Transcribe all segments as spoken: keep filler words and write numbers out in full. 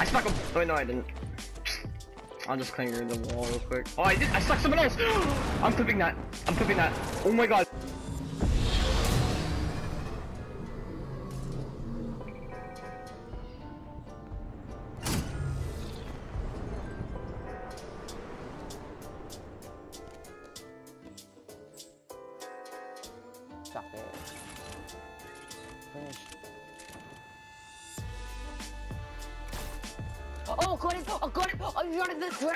I snuck him. Oh wait, no, I didn't. I'll just clear the wall real quick. Oh, I did. I stuck someone else. I'm clipping that. I'm clipping that. Oh my god. Stop it. Finish. Oh, oh, got it! Oh, got it! Oh, you got it this way!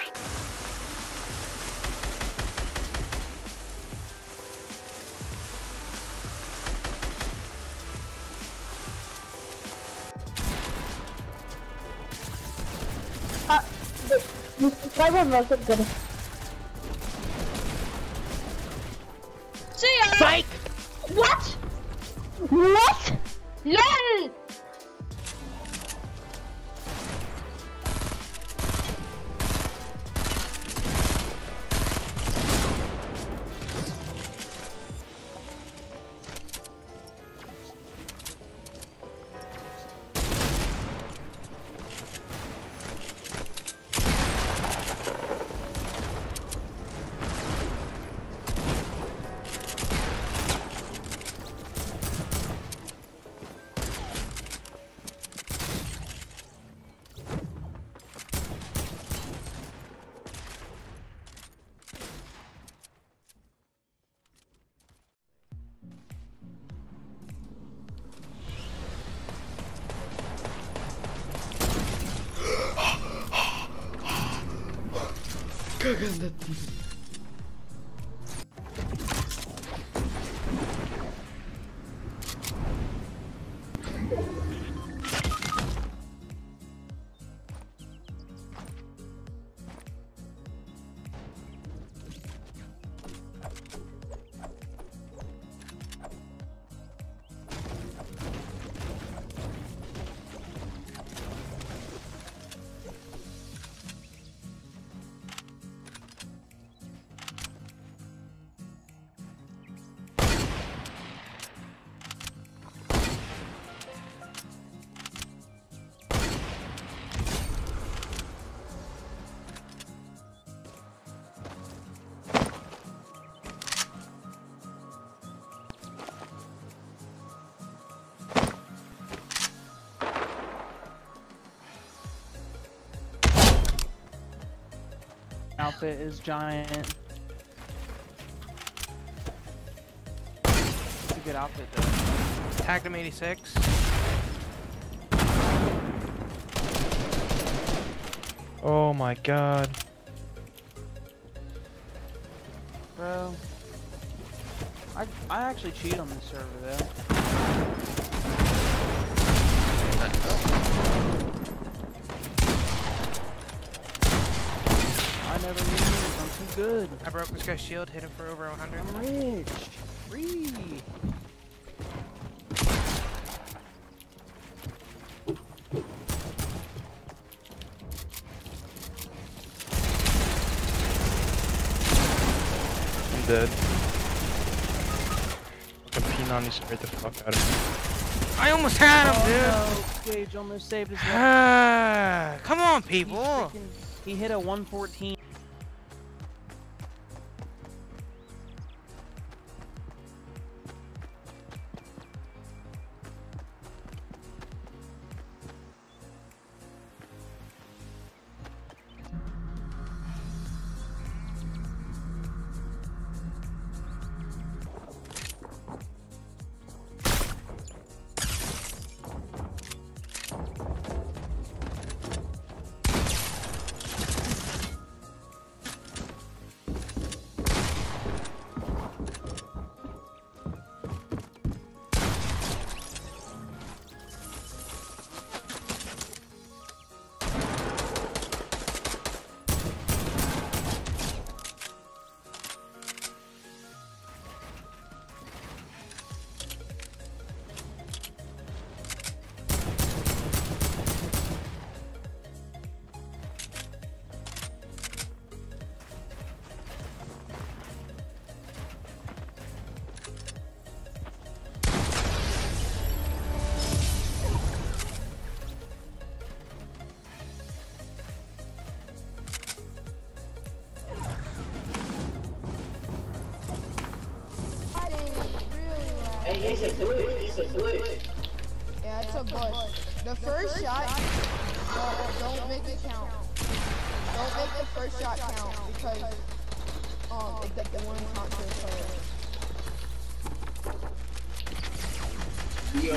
Ah, I will not get good. See ya! Psych! What? What? LOL! Как она ты? Outfit is giant. It's a good outfit though. Tagged him eighty-six. Oh my god. Bro. I I actually cheat on this server though. Never knew this. I'm too good. I broke this guy's shield, hit him for over one hundred. I'm rich. Free. I'm dead. I'm P ninety scared the fuck out of me. I almost had him, oh, dude. No. Gage almost saved his life. Come on, people. Freaking... He hit a one fourteen. he's a glitch, he's a glitch. Yeah, it's a glitch. The first shot, uh, don't make it count. Don't make the first shot count because, um, it's like the one concert player. Yo,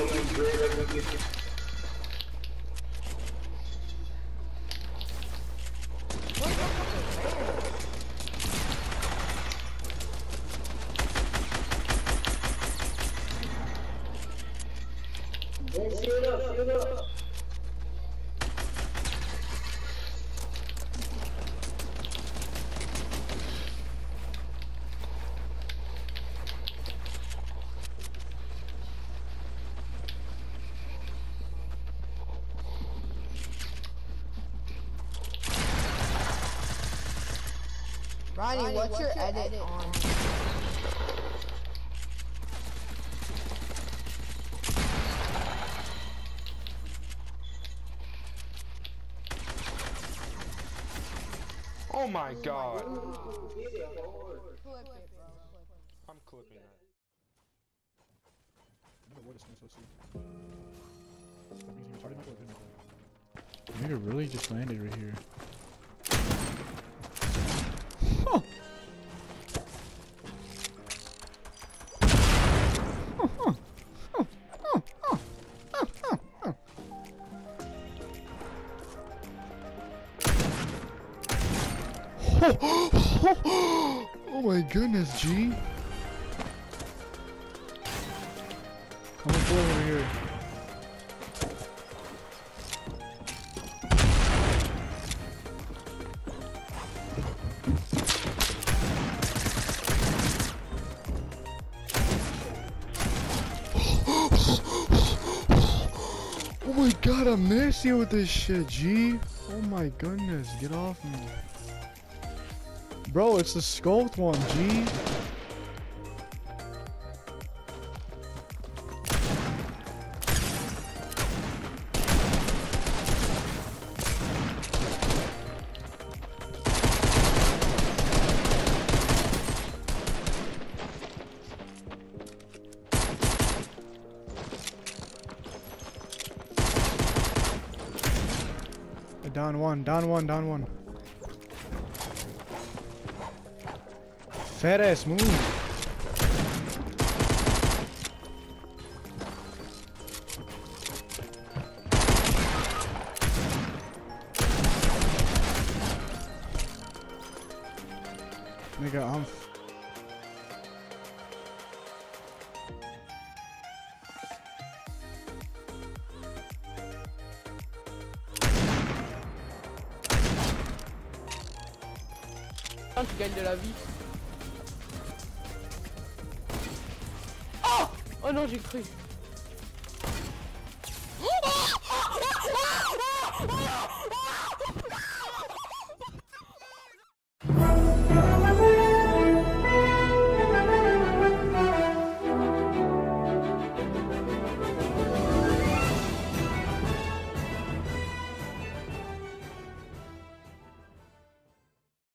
Ronnie, Ronnie, what's, what's your, your edit, edit on? on? Oh my god. Clip it, bro. I'm clipping that. Nigga really just landed right here. Oh my goodness, G. Come over here. Oh my god, I'm nasty with this shit, G. Oh my goodness, get off me. Bro, it's the sculpt one, G. Down one, down one, down one. Fat ass move. Nigga, I'm f tu gagnes de la vie. Oh non, j'ai cru.